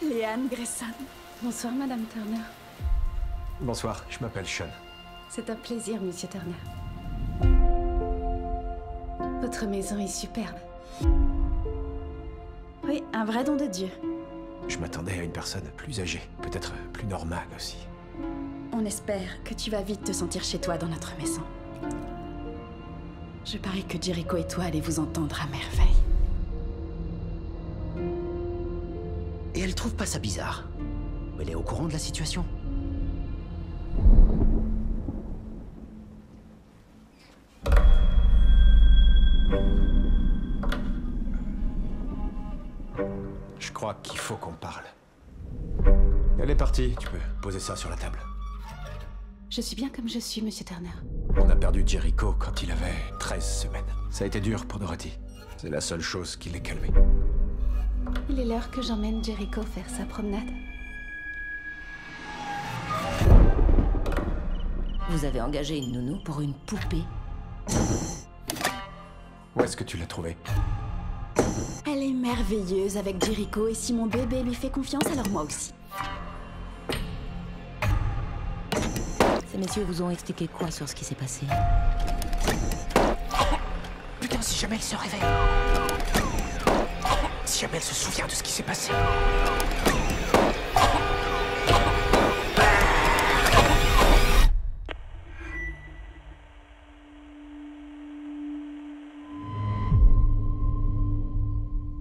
Léane Gresson. Bonsoir, Madame Turner. Bonsoir, je m'appelle Sean. C'est un plaisir, Monsieur Turner. Votre maison est superbe. Oui, un vrai don de Dieu. Je m'attendais à une personne plus âgée, peut-être plus normale aussi. On espère que tu vas vite te sentir chez toi dans notre maison. Je parie que Jericho et toi allez vous entendre à merveille. Et elle trouve pas ça bizarre. Elle est au courant de la situation. Je crois qu'il faut qu'on parle. Elle est partie, tu peux poser ça sur la table. Je suis bien comme je suis, Monsieur Turner. On a perdu Jericho quand il avait 13 semaines. Ça a été dur pour Dorothy. C'est la seule chose qui l'ait calmé. Il est l'heure que j'emmène Jericho faire sa promenade. Vous avez engagé une nounou pour une poupée. Où est-ce que tu l'as trouvée? Elle est merveilleuse avec Jericho, et si mon bébé lui fait confiance, alors moi aussi. Ces messieurs vous ont expliqué quoi sur ce qui s'est passé? Putain, si jamais elle se réveille. Si jamais elle se souvient de ce qui s'est passé.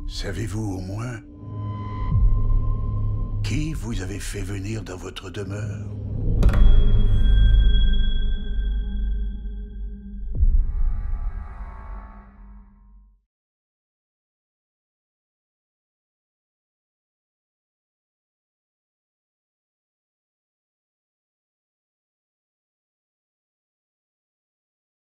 Savez-vous au moins qui vous avez fait venir dans votre demeure ?